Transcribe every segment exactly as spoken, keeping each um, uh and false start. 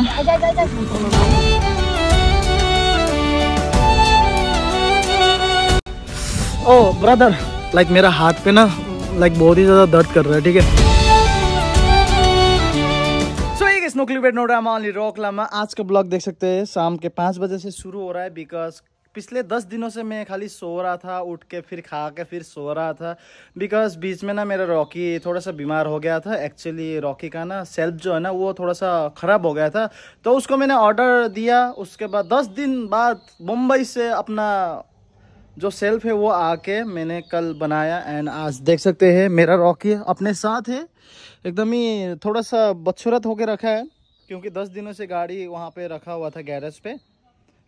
ओ brother, like मेरा हाथ पे ना लाइक बहुत ही ज्यादा दर्द कर रहा है, ठीक है। No clip no drama only rock Lama. आज का ब्लॉग देख सकते हैं शाम के पाँच बजे से शुरू हो रहा है, बिकॉज पिछले दस दिनों से मैं खाली सो रहा था, उठ के फिर खा के फिर सो रहा था, बिकॉज बीच में ना मेरा रॉकी थोड़ा सा बीमार हो गया था। एक्चुअली रॉकी का ना सेल्फ जो है ना वो थोड़ा सा ख़राब हो गया था, तो उसको मैंने ऑर्डर दिया। उसके बाद दस दिन बाद मुंबई से अपना जो सेल्फ है वो आके मैंने कल बनाया, एंड आज देख सकते हैं मेरा रॉकी अपने साथ है। एकदम ही थोड़ा सा बदसूरत होके रखा है, क्योंकि दस दिनों से गाड़ी वहाँ पे रखा हुआ था गैरेज पे।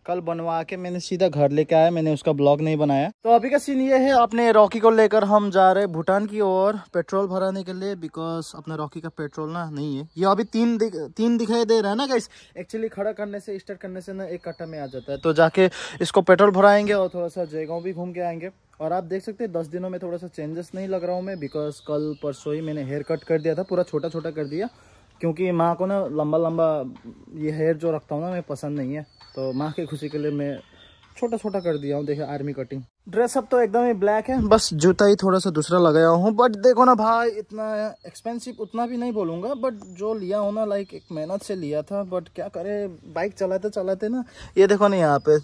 कल बनवा के मैंने सीधा घर लेके आया, मैंने उसका ब्लॉग नहीं बनाया। तो अभी का सीन ये है, अपने रॉकी को लेकर हम जा रहे हैं भूटान की ओर पेट्रोल भराने के लिए, बिकॉज अपना रॉकी का पेट्रोल ना नहीं है। ये अभी तीन दिख, तीन दिखाई दे रहा है ना गाइस। एक्चुअली खड़ा करने से स्टार्ट करने से ना एक कट्टा में आ जाता है, तो जाके इसको पेट्रोल भराएंगे और थोड़ा सा जयगांव भी घूम के आएंगे। और आप देख सकते हैं दस दिनों में थोड़ा सा चेंजेस नहीं लग रहा हूँ मैं, बिकॉज कल परसों ही मैंने हेयर कट कर दिया था, पूरा छोटा छोटा कर दिया, क्योंकि माँ को ना लंबा लंबा ये हेयर जो रखता हूँ ना मैं पसंद नहीं है, तो माँ की खुशी के लिए मैं छोटा छोटा कर दिया हूँ। देखिए आर्मी कटिंग। ड्रेस अब तो एकदम ही ब्लैक है, बस जूता ही थोड़ा सा दूसरा लगाया हूँ। बट देखो ना भाई, इतना एक्सपेंसिव उतना भी नहीं बोलूँगा, बट जो लिया हूँ ना लाइक एक मेहनत से लिया था, बट क्या करे, बाइक चलाते चलाते ना ये देखो ना यहाँ पे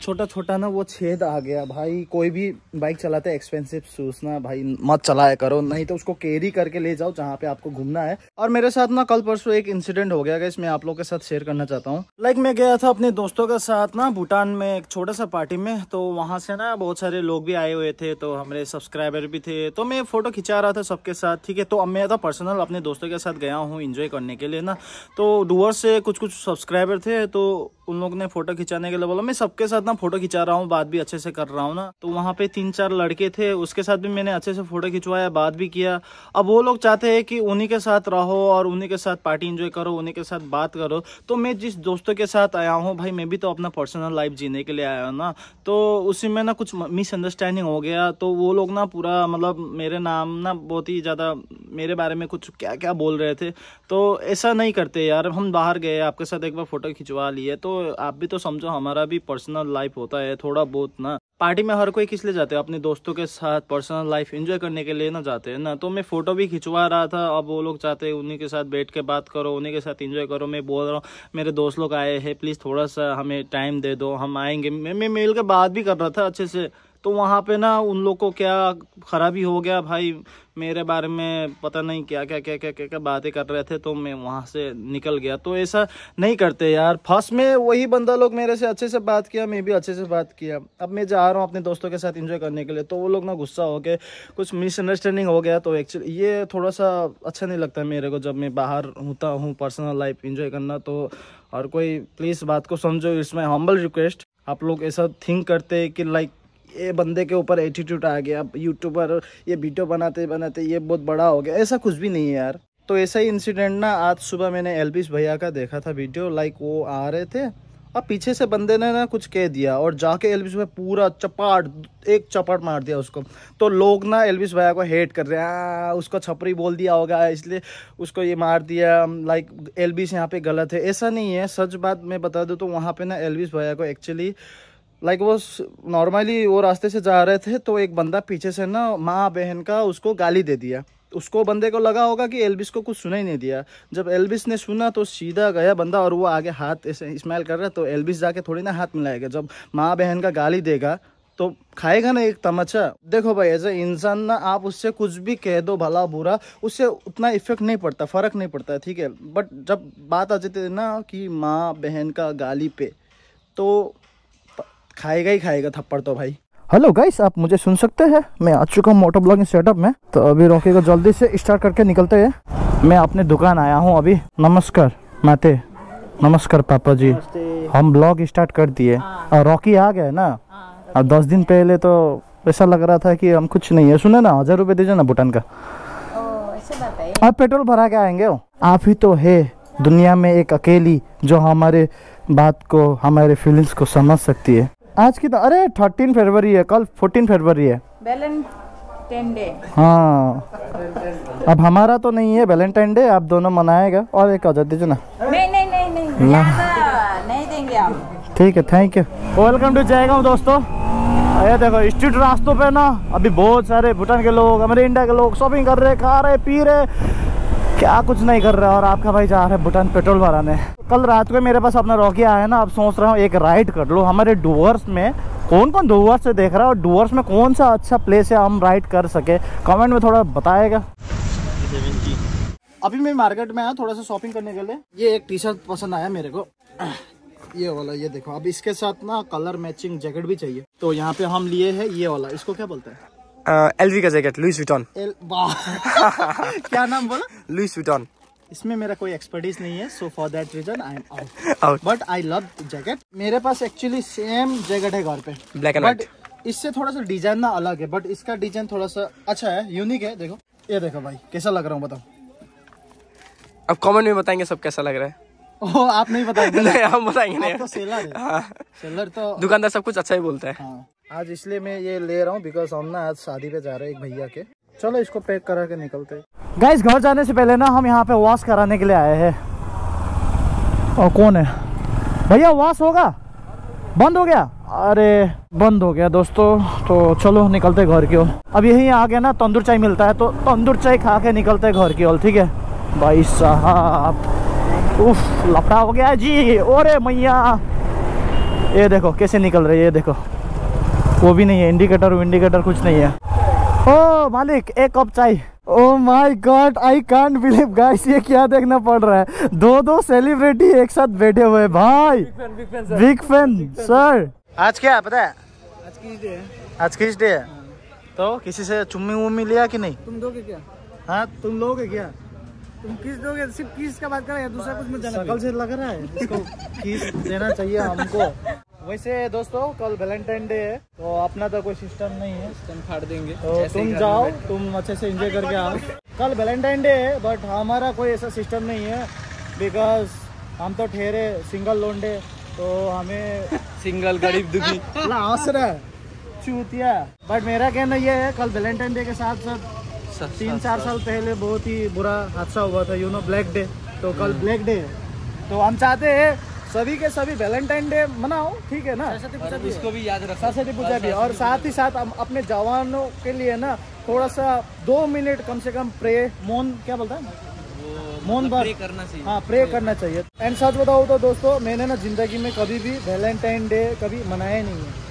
छोटा छोटा ना वो छेद आ गया। भाई कोई भी बाइक चलाते एक्सपेंसिव शूज ना भाई मत चलाया करो, नहीं तो उसको कैरी करके ले जाओ जहाँ पे आपको घूमना है। और मेरे साथ ना कल परसों एक इंसिडेंट हो गया, इसमें आप लोगों के साथ शेयर करना चाहता हूँ। लाइक मैं गया था अपने दोस्तों के साथ ना भूटान में एक छोटा सा पार्टी में, तो वहाँ से ना बहुत सारे लोग भी आए हुए थे, तो हमारे सब्सक्राइबर भी थे, तो मैं फोटो खिंचा रहा था सबके साथ, ठीक है। तो अब मैं तो पर्सनल अपने दोस्तों के साथ गया हूँ इंजॉय करने के लिए ना, तो डुअर्स से कुछ कुछ सब्सक्राइबर थे, तो उन लोग ने फोटो खिंचाने के लिए बोला। मैं सबके साथ ना फोटो खिंचा रहा हूँ, बात भी अच्छे से कर रहा हूँ ना, तो वहाँ पे तीन चार लड़के थे, उसके साथ भी मैंने अच्छे से फोटो खिंचवाया, बात भी किया। अब वो लोग चाहते हैं कि उन्हीं के साथ रहो और उन्हीं के साथ पार्टी एंजॉय करो, उन्हीं के साथ बात करो। तो मैं जिस दोस्तों के साथ आया हूँ भाई, मैं भी तो अपना पर्सनल लाइफ जीने के लिए आया हूँ ना, तो उसी में ना कुछ मिसअंडरस्टैंडिंग हो गया। तो वो लोग ना पूरा मतलब मेरे नाम ना बहुत ही ज़्यादा मेरे बारे में कुछ क्या क्या बोल रहे थे। तो ऐसा नहीं करते यार, हम बाहर गए आपके साथ एक बार फोटो खिंचवा लिए, तो आप भी तो समझो हमारा भी पर्सनल लाइफ होता है थोड़ा बहुत ना। पार्टी में हर कोई किस लिए जाते हैं, अपने दोस्तों के साथ पर्सनल लाइफ एंजॉय करने के लिए ना जाते हैं ना। तो मैं फोटो भी खिंचवा रहा था, अब वो लोग चाहते हैं उन्हीं के साथ बैठ के बात करो, उन्हीं के साथ एंजॉय करो। मैं बोल रहा हूँ मेरे दोस्त लोग आए हैं, प्लीज़ थोड़ा सा हमें टाइम दे दो, हम आएंगे। मैं मैं मिल के बात भी कर रहा था अच्छे से, तो वहाँ पे ना उन लोग को क्या खराबी हो गया भाई, मेरे बारे में पता नहीं क्या क्या क्या क्या क्या, क्या बातें कर रहे थे, तो मैं वहाँ से निकल गया। तो ऐसा नहीं करते यार। फर्स्ट में वही बंदा लोग मेरे से अच्छे से बात किया, मैं भी अच्छे से बात किया। अब मैं जा रहा हूँ अपने दोस्तों के साथ एंजॉय करने के लिए, तो वो लोग ना गुस्सा हो गए, कुछ मिसअंडरस्टैंडिंग हो गया। तो एक्चुअली ये थोड़ा सा अच्छा नहीं लगता मेरे को, जब मैं बाहर होता हूँ पर्सनल लाइफ एंजॉय करना। तो और कोई प्लीज़ बात को समझो, इट्स माई हम्बल रिक्वेस्ट। आप लोग ऐसा थिंक करते कि लाइक ये बंदे के ऊपर एटीट्यूड आ गया, यूट्यूबर ये वीडियो बनाते बनाते ये बहुत बड़ा हो गया, ऐसा कुछ भी नहीं है यार। तो ऐसा ही इंसिडेंट ना आज सुबह मैंने एल्बिस भैया का देखा था वीडियो, लाइक वो आ रहे थे और पीछे से बंदे ने ना कुछ कह दिया, और जाके एल्बिस भैया पूरा चपाट एक चपाट मार दिया उसको। तो लोग ना एल्बिस भैया को हेट कर रहे हैं, उसको छपरी बोल दिया होगा इसलिए उसको ये मार दिया, लाइक एल्बिस यहाँ पे गलत है, ऐसा नहीं है। सच बात मैं बता दूँ तो वहाँ पे ना एल्बिस भैया को एक्चुअली लाइक like वो नॉर्मली वो रास्ते से जा रहे थे, तो एक बंदा पीछे से ना माँ बहन का उसको गाली दे दिया। उसको बंदे को लगा होगा कि एल्बिस को कुछ सुना ही नहीं दिया, जब एल्बिस ने सुना तो सीधा गया बंदा, और वो आगे हाथ ऐसे इस्माइल कर रहा है, तो एल्बिस जाके थोड़ी ना हाथ मिलाएगा। जब माँ बहन का गाली देगा तो खाएगा ना एक तमाचा। देखो भाई एज ए इंसान ना, आप उससे कुछ भी कह दो भला बुरा, उससे उतना इफेक्ट नहीं पड़ता, फ़र्क नहीं पड़ता, ठीक है। बट जब बात आ जाती है ना कि माँ बहन का गाली पे, तो खाएगा ही खाएगा थप्पड़ तो भाई। हेलो गाइस, आप मुझे सुन सकते हैं? मैं आ चुका हूँ मोटो ब्लॉगिंग सेटअप में, तो अभी रॉकी को जल्दी से स्टार्ट करके निकलते हैं। मैं अपने दुकान आया हूँ अभी। नमस्कार माते, नमस्कार पापा जी, हम ब्लॉग स्टार्ट कर दिए और रॉकी आ गया ना। और दस दिन पहले तो ऐसा लग रहा था कि हम कुछ नहीं है। सुने ना, हजार रुपये दीजिए ना भूटान का, आप पेट्रोल भरा के आएंगे। आप ही तो है दुनिया में एक अकेली जो हमारे बात को, हमारे फीलिंग्स को समझ सकती है। आज की तो अरे थर्टीन फरवरी है, कल फोर्टीन फरवरी है, वैलेंटाइन डे। हाँ अब हमारा तो नहीं है वैलेंटाइन डे, आप दोनों मनाएगा। और एक आजादी जो ना नहीं नहीं नहीं ना नहीं देंगे आप। ठीक है, thank you. Welcome to Jaigaon दोस्तों। ये देखो स्ट्रीट रास्तों पे ना अभी बहुत सारे भूटान के लोग, हमारे इंडिया के लोग शॉपिंग कर रहे, खा रहे, पी रहे, क्या कुछ नहीं कर रहे। और आपका भाई जा रहा है भूटान पेट्रोल भराने। कल रात को मेरे पास अपना रॉकी आया ना, अब सोच रहा हूँ एक राइड कर लो। हमारे डुअर्स में कौन कौन डुअर्स से देख रहा है और डुअर्स में कौन सा अच्छा प्लेस है हम राइड कर सके, कमेंट में थोड़ा बताएगा। अभी मैं मार्केट में आया थोड़ा सा शॉपिंग करने के लिए। ये एक टी शर्ट पसंद आया मेरे को, ये वाला। ये देखो, अब इसके साथ ना कलर मैचिंग जैकेट भी चाहिए, तो यहाँ पे हम लिए है ये वाला। इसको क्या बोलते हैं? एलवी का जैकेट, लुइस विटॉन। क्या नाम बोला? Louis Vuitton. इसमें मेरा कोई एक्सपर्टीज नहीं है, so for that reason I am out, but I love jacket. मेरे पास एक्चुअली सेम जैकेट है घर पे, ब्लैक एंड व्हाइट। इससे थोड़ा सा डिजाइन ना अलग है, बट इसका डिजाइन थोड़ा सा अच्छा है, यूनिक है। देखो, ये देखो भाई, कैसा लग रहा हूँ बताओ। अब कमेंट में बताएंगे सब कैसा लग रहा है। ओ, आप नहीं बताएंगे? नहीं, हम बताएंगे नहीं। आप तो सेलर है। हाँ। सेलर तो दुकानदार सब कुछ अच्छा ही बोलता है। हाँ। आज इसलिए मैं ये ले रहा हूँ बिकॉज हम ना आज शादी पे जा रहे हैं एक भैया के। चलो इसको पैक करा के निकलते हैं। गाइस, घर जाने से पहले ना हम यहाँ पे वॉश कराने के लिए आए हैं। और कौन है भैया? वॉश होगा? बंद हो गया? अरे बंद हो गया दोस्तों, तो चलो निकलते घर की ओर। अब यही आ गया ना, तंदूर चाय मिलता है, तो तंदूर चाय खा के निकलते घर की ओर। ठीक है भाई साहब, उफ लपड़ा हो गया जी। ओरे मैया, ये देखो कैसे निकल रही है। ये देखो, वो भी नहीं है इंडिकेटर, इंडिकेटर कुछ नहीं है। ओ मालिक, एक कप चाय। Oh my god, I can't believe guys, ये क्या देखना पड़ रहा है। दो दो सेलिब्रिटी एक साथ बैठे हुए भाई। Big fan sir. आज क्या पता है? आज किस डे है? आज किस डे है? तो किसी से चुम्मी वुम्मी लिया कि नहीं? तुम दोगे क्या? हाँ, तुम लोगे क्या? तुम किस दोगे? सिर्फ किस का बात कर रहे हैं, दूसरा कुछ मत जाना। कल से लग रहा है इसको किस देना चाहिए हमको। वैसे दोस्तों, कल वैलेंटाइन डे है, तो अपना तो कोई सिस्टम नहीं है, सिस्टम फाड़ देंगे। तो तुम जाओ, तुम अच्छे से एंजॉय करके आओ। कल वैलेंटाइन डे है, बट हमारा कोई ऐसा सिस्टम नहीं है बिकॉज हम तो ठहरे सिंगल लोंडे, तो हमें सिंगल गरीब दुखी आसरा चूतिया। बट मेरा कहना ये है, कल वैलेंटाइन डे के साथ साथ तीन चार साल पहले बहुत ही बुरा हादसा हुआ था, यू नो ब्लैक डे। तो कल ब्लैक डे है, तो हम चाहते हैं सभी के सभी वैलेंटाइन डे मनाओ, ठीक है ना। इसको भी याद रखो, सरस्वती पूजा भी। और साथ ही साथ हम अपने जवानों के लिए ना थोड़ा सा दो मिनट कम से कम प्रे मौन, क्या बोलता है, मौन बात करना चाहिए। हाँ, प्रे करना चाहिए। एंड सच बताओ तो दोस्तों, मैंने ना जिंदगी में कभी भी वैलेंटाइन डे कभी मनाया नहीं है।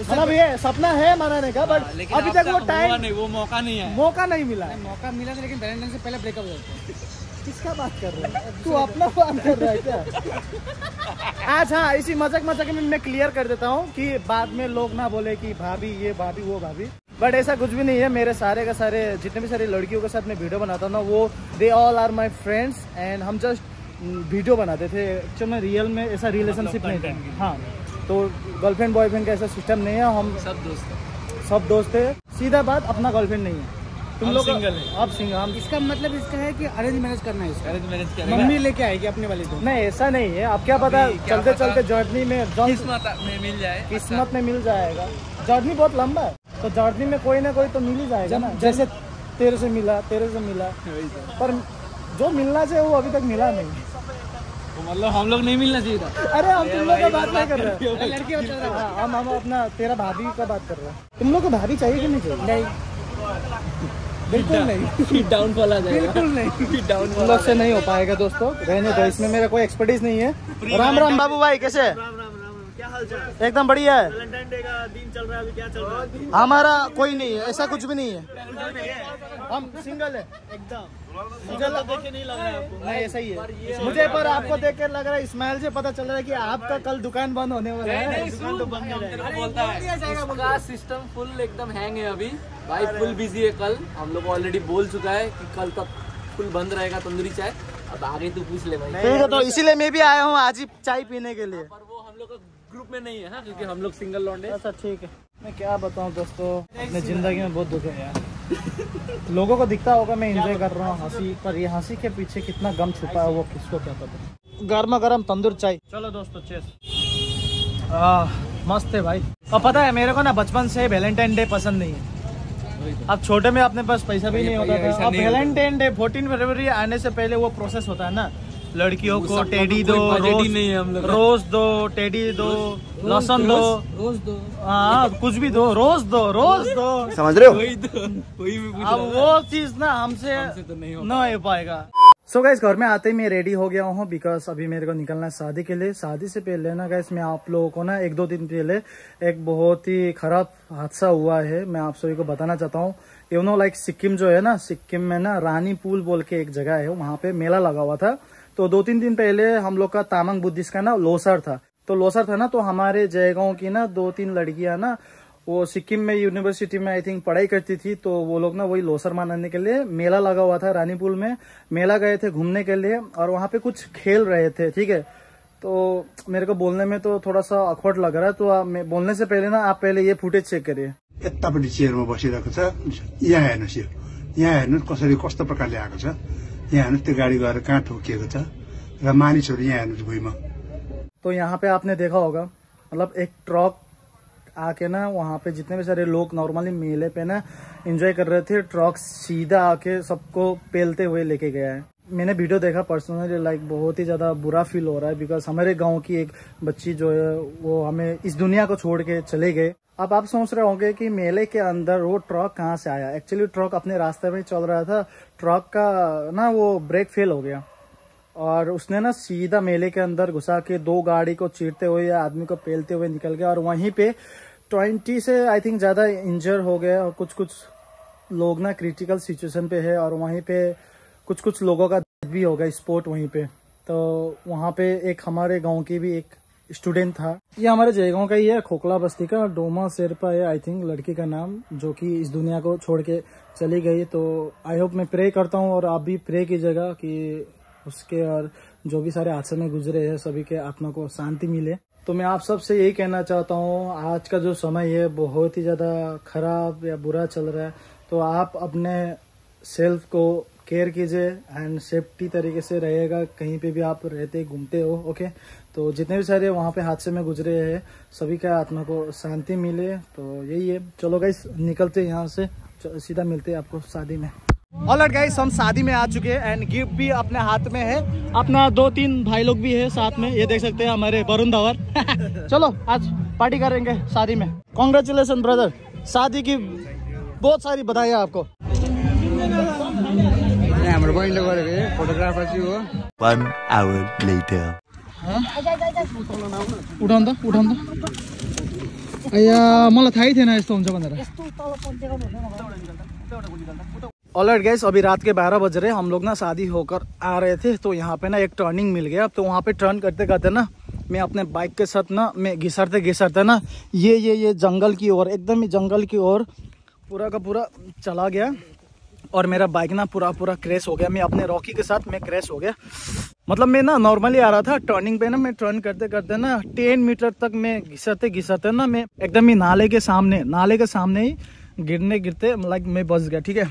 मतलब ये सपना है मनाने का, बट अभी तक वो टाइम नहीं, वो मौका नहीं है, मौका नहीं मिला। नहीं, मौका मिला था, लेकिन वैलेंटाइन से पहले ब्रेकअप हो गया। किसका बात कर रहे हैं? तू अपना बात कर रहा है क्या? आज हाँ, इसी मजाक मजाक में मैं क्लियर कर देता हूँ कि बाद में लोग ना बोले कि भाभी ये भाभी वो भाभी, बट ऐसा कुछ भी नहीं है। मेरे सारे का सारे जितने भी सारी लड़कियों के साथ मैं वीडियो बनाता हूँ ना, वो they all are my friends and हम जस्ट वीडियो बनाते थे। एक्चुअल में रियल में ऐसा रिलेशनशिप नहीं था। हाँ, तो गर्लफ्रेंड बॉयफ्रेंड का ऐसा सिस्टम नहीं है। हम सब दोस्त हैं, सब दोस्त हैं। सीधा बात, अपना गर्लफ्रेंड नहीं है, तुम लोग सिंगल है, आप सिंगल। हम इसका मतलब इसका है कि अरेंज मैरिज करना है, अरेंज मैरिज करना। मम्मी लेके आएगी अपने वाली तो नहीं, ऐसा नहीं है। आप क्या पता, क्या चलते पता? चलते जर्नी में किस्मत में मिल जाए, किस्मत में मिल जाएगा। जर्नी बहुत लंबा है, तो जर्नी में कोई ना कोई तो मिल ही जाएगा ना। जैसे तेरे से मिला, तेरे से मिला, पर जो मिलना चाहिए वो अभी तक मिला नहीं। तो मतलब हम लोग नहीं मिलना चाहिए था। अरे हम तुम लोग का बात नहीं कर रहे हैं, लड़की बता रहा है। हम हम अपना तेरा भाभी का बात कर रहे हैं। तुम लोग को भाभी चाहिए कि नहीं चाहिए? नहीं, बिल्कुल नहीं। डाउन वाला जाएगा, बिल्कुल नहीं, डाउन वाला से नहीं हो पाएगा दोस्तों। रहने दो, इसमें मेरा कोई एक्सपर्टीज नहीं है। राम राम बाबू भाई, कैसे? राम राम राम, क्या हाल चाल? एकदम बढ़िया है। वैलेंटाइन डे का दिन चल रहा है अभी, क्या चल रहा है? हमारा कोई नहीं है, ऐसा कुछ भी नहीं है, हम सिंगल है एकदम। मुझे लग देख के नहीं लग रहा है आपको? नहीं, ऐसा ही है मुझे, पर आपको देख के लग रहा है, स्माइल से पता चल रहा है कि आपका कल दुकान बंद होने वाला है। नहीं, दुकान तो बंद नहीं बोलता है, इसका सिस्टम फुल एकदम हैंग है अभी भाई, फुल बिजी है। कल हम लोग ऑलरेडी बोल चुका है कि कल तक फुल बंद रहेगा तंदूरी चाय। अब आगे तो पूछ ले भाई, ठीक है। तो इसीलिए मैं भी आया हूँ आज ही चाय पीने के लिए, पर वो हम लोग ग्रुप में नहीं है क्योंकि हम लोग सिंगल लौंडे। अच्छा ठीक है, मैं क्या बताऊँ दोस्तों, अपने जिंदगी में बहुत दुख है यार। लोगों को दिखता होगा मैं एंजॉय कर रहा हूँ हंसी, पर ये हंसी के पीछे कितना गम छुपा है वो किसको क्या पता। गर्मा गर्म तंदूर चाय। चलो दोस्तों, चेस। आ, मस्त है भाई। और पता है मेरे को ना बचपन से वैलेंटाइन डे पसंद नहीं है। अब छोटे में अपने पास पैसा भी नहीं होता था। अब वैलेंटाइन डे फोर्टीन फरवरी आने से पहले वो प्रोसेस होता है ना, लड़कियों को टेडी दो, रोज नहीं है हम लोग, रोज दो टेडी दो, लहसुन दो, रोज दो, हाँ कुछ भी दो, रोज दो, रोज दो, समझ रहे हो? वही तो, वही भी। अब वो चीज ना हमसे ना हो पाएगा। सो so गाइस, घर में आते ही मैं रेडी हो गया हूँ बिकॉज अभी मेरे को निकलना है शादी के लिए। शादी से पहले ना गाइस, मैं आप लोगों को ना एक दो दिन पहले एक बहुत ही खराब हादसा हुआ है, मैं आप सभी को बताना चाहता हूँ। यू नो लाइक सिक्किम जो है ना, सिक्किम में ना रानी पुल बोल के एक जगह है, वहाँ पे मेला लगा हुआ था। तो दो तीन दिन पहले हम लोग का तामांग बुद्धिस्ट का ना लोसर था, तो लोसर था ना, तो हमारे जयगांव की ना दो तीन लड़कियां ना वो सिक्किम में यूनिवर्सिटी में आई थिंक पढ़ाई करती थी, तो वो लोग ना वही लोसर मनाने के लिए मेला लगा हुआ था रानीपुल में, मेला गए थे घूमने के लिए और वहाँ पे कुछ खेल रहे थे। ठीक है, तो मेरे को बोलने में तो थोड़ा सा अखवट लग रहा है, तो आप बोलने से पहले ना आप पहले ये फुटेज चेक करिए। यतापट्टि चेयरमा बसिरहेको छ, यहाँ हेर्नुस्, यो यहाँ हेर्नुस् कसरी कस्तो प्रकारले आएको छ, यहाँ हेर्नुस् त्यो गाडी गएर कहाँ ठोकिएको छ र मानिसहरु यहाँ हेर्नुस् भुइँमा। तो यहाँ पे आपने देखा होगा, मतलब एक ट्रक आके ना वहाँ पे जितने भी सारे लोग नॉर्मली मेले पे ना एंजॉय कर रहे थे, ट्रक सीधा आके सबको पेलते हुए लेके गया है। मैंने वीडियो देखा, पर्सनली लाइक बहुत ही ज्यादा बुरा फील हो रहा है बिकॉज हमारे गांव की एक बच्ची जो है वो हमें इस दुनिया को छोड़ के चले गए। अब आप सोच रहे होंगे कि मेले के अंदर वो ट्रक कहाँ से आया। एक्चुअली ट्रक अपने रास्ते में चल रहा था, ट्रक का ना वो ब्रेक फेल हो गया और उसने ना सीधा मेले के अंदर घुसा के दो गाड़ी को चीरते हुए या आदमी को पेलते हुए निकल गया और वहीं पे बीस से आई थिंक ज़्यादा इंजर हो गए और कुछ कुछ लोग ना क्रिटिकल सिचुएशन पे है और वहीं पे कुछ कुछ लोगों का डेथ भी हो गया स्पॉट वहीं पे। तो वहाँ पे एक हमारे गांव की भी एक स्टूडेंट था, ये हमारे जयगांव का ही है, खोखला बस्ती का, डोमा शेरपा है आई थिंक लड़की का नाम, जो कि इस दुनिया को छोड़ के चली गई। तो आई होप, मैं प्रे करता हूँ और आप भी प्रे कीजिएगा कि उसके और जो भी सारे हादसे में गुजरे हैं सभी के आत्मा को शांति मिले। तो मैं आप सबसे यही कहना चाहता हूँ, आज का जो समय है बहुत ही ज़्यादा खराब या बुरा चल रहा है, तो आप अपने सेल्फ को केयर कीजिए एंड सेफ्टी तरीके से रहिएगा कहीं पे भी आप रहते घूमते हो। ओके, तो जितने भी सारे वहाँ पे हादसे में गुजरे हैं सभी का आत्मा को शांति मिले, तो यही है। चलो गाइस, निकलते यहाँ से, सीधा मिलते आपको शादी में। ऑलराइट गाइस, हम शादी में आ चुके हैं एंड गिफ्ट भी अपने हाथ में है, अपना दो तीन भाई लोग भी है साथ में, ये देख सकते हैं हमारे वरुण धवर। चलो आज पार्टी करेंगे शादी में। कॉन्ग्रेचुलेसन ब्रदर, शादी की बहुत सारी बधाई आपको। हाम्रो बहिनीले गरेको हो, फोटोग्राफर चाहिँ हो। वन आवर लेटर उठाउन त उठाउन त अया, मलाई थाहै थिएन यस्तो हुन्छ भनेर। ऑलराइट गाइस, अभी रात के बारह बज रहे, हम लोग ना शादी होकर आ रहे थे, तो यहाँ पे ना एक टर्निंग मिल गया। तो वहाँ पे टर्न करते करते ना मैं अपने बाइक के साथ ना मैं घिसरते घिसरते ना ये ये ये जंगल की ओर, एकदम ही जंगल की ओर पूरा का पूरा चला गया और मेरा बाइक ना पूरा पूरा क्रैश हो गया। मैं अपने रॉकी के साथ मैं क्रैश हो गया। मतलब मैं ना नॉर्मली आ रहा था टर्निंग पे ना, मैं टर्न करते करते ना टेन मीटर तक मैं घिसरते घिसरते ना मैं एकदम ही नाले के सामने नाले के सामने ही गिरने गिरते लाइक मैं बच गया। ठीक है,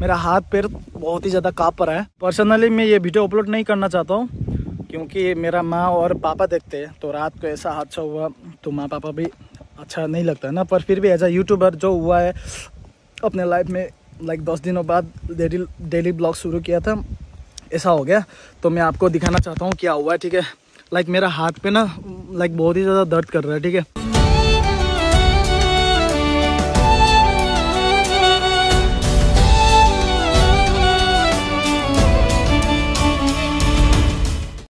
मेरा हाथ पैर बहुत ही ज़्यादा काँप रहा है। पर्सनली मैं ये वीडियो अपलोड नहीं करना चाहता हूँ क्योंकि मेरा माँ और पापा देखते हैं, तो रात को ऐसा हादसा हुआ तो माँ पापा भी अच्छा नहीं लगता है ना, पर फिर भी एज अ यूट्यूबर जो हुआ है अपने लाइफ में, लाइक like, दस दिनों बाद डेली डेली ब्लॉग शुरू किया था, ऐसा हो गया। तो मैं आपको दिखाना चाहता हूँ क्या हुआ है। ठीक है, लाइक like, मेरा हाथ पे ना लाइक like, बहुत ही ज़्यादा दर्द कर रहा है। ठीक है,